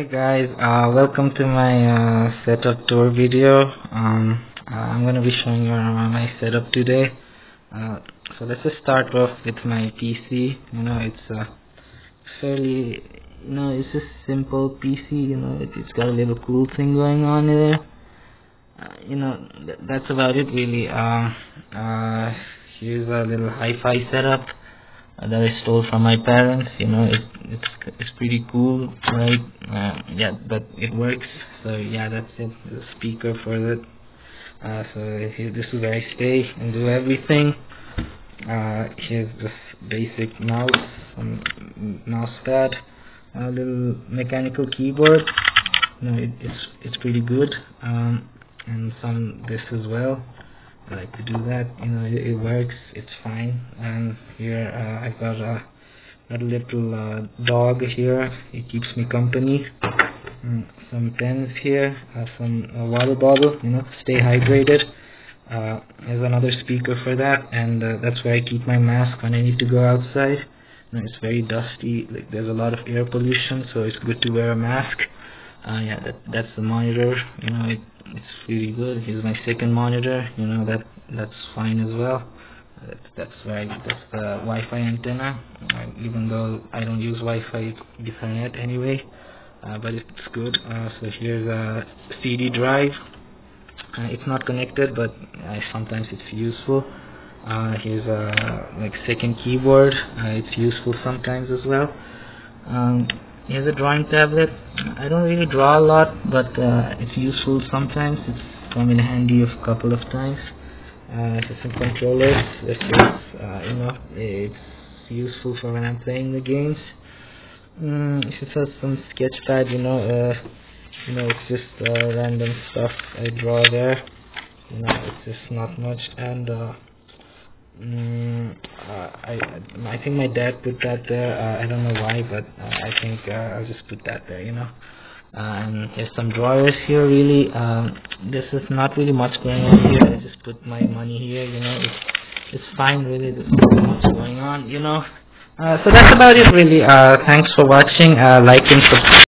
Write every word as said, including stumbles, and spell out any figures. Hey guys, uh, welcome to my uh, setup tour video. Um, I'm going to be showing you around my setup today. Uh, so let's just start off with my P C. You know, it's a fairly, you know, it's a simple P C. You know, it, it's got a little cool thing going on there. Uh, you know, th that's about it really. Uh, uh, here's a little hi-fi setup that I stole from my parents. You know, it, it's it's pretty cool, right? Uh, yeah, but it works. So yeah, that's it. The speaker for it. Uh, so here, this is where I stay and do everything. Uh, here's this basic mouse, um, mouse pad, a little mechanical keyboard. You know, it, it's it's pretty good. Um, and some this as well. I like to do that, you know, it, it works, it's fine. And here uh, I got a, got a little uh, dog here, he keeps me company. Mm, some pens here, uh, some uh, water bottle, you know, stay hydrated. Uh, there's another speaker for that, and uh, that's where I keep my mask when I need to go outside. You know, it's very dusty, like, there's a lot of air pollution, so it's good to wear a mask. Uh, yeah, that, that's the monitor, you know, it, it's really good. Here's my second monitor, you know, that that's fine as well. That, that's where I get this uh, Wi-Fi antenna, uh, even though I don't use Wi-Fi Ethernet anyway, uh, but it's good. Uh, so here's a C D drive, uh, it's not connected, but uh, sometimes it's useful. Uh, here's a like, second keyboard, uh, it's useful sometimes as well. Um, Here's a drawing tablet. I don't really draw a lot, but uh, it's useful sometimes. It's come in handy a couple of times. Uh, here's some controllers. This is, uh, you know, it's useful for when I'm playing the games. Mm, this has some sketch pad. You know, uh, you know, it's just uh, random stuff I draw there. You know, it's just not much. And uh, mm, uh, I, I think my dad put that there. Uh, I don't know why, but uh, I think uh, I'll just put that there, you know. Um, there's some drawers here, really. Um, this is not really much going on here. I just put my money here, you know. It's, it's fine, really. There's not much going on, you know. Uh, so that's about it, really. Uh, thanks for watching. Uh, like and subscribe.